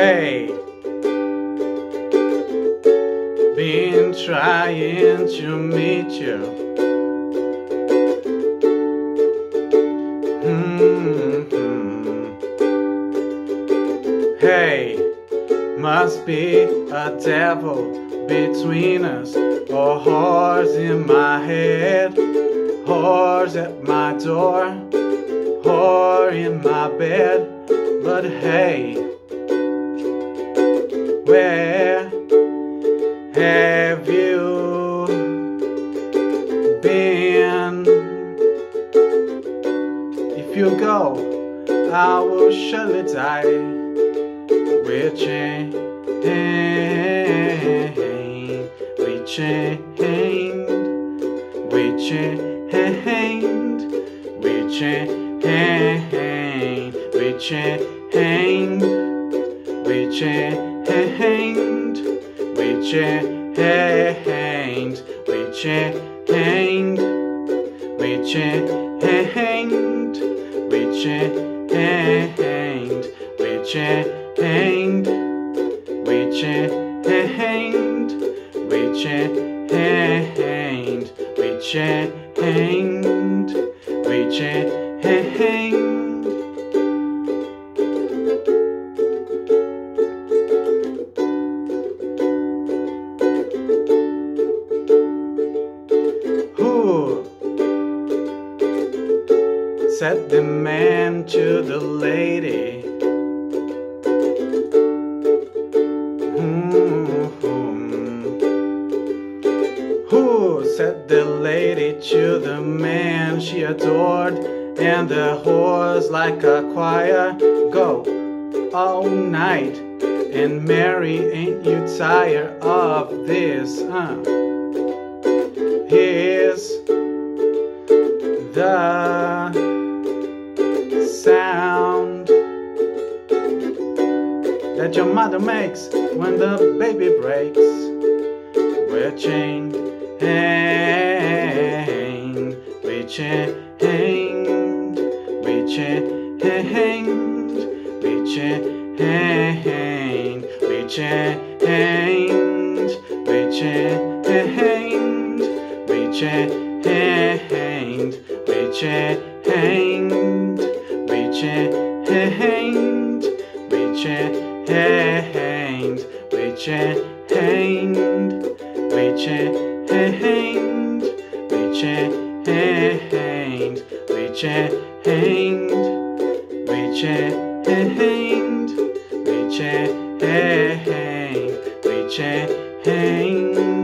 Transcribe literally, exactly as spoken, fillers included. Hey, been trying to meet you. Mm-hmm. Hey, must be a devil between us, or whores in my head, whores at my door, whore in my bed. But hey, where have you been? If you go, I will surely die. We're chained, we chained, we chained, we chained, we chained. We chained, we chained, we chained, we chained, we chained, we chained, we chained, we chained, we chained, we chained. Said the man to the lady, mm-hmm. Who said the lady to the man she adored, and the whores like a choir go all night. And Mary, ain't you tired of this? Huh? Here's the sound that your mother makes when the baby breaks. We're chained, we chained, we chained, we chained, we chained, we chained, we chained, we chained. We chained, we chained, we chained, we chained, we chained, we chained, we chained, we chained, we chained.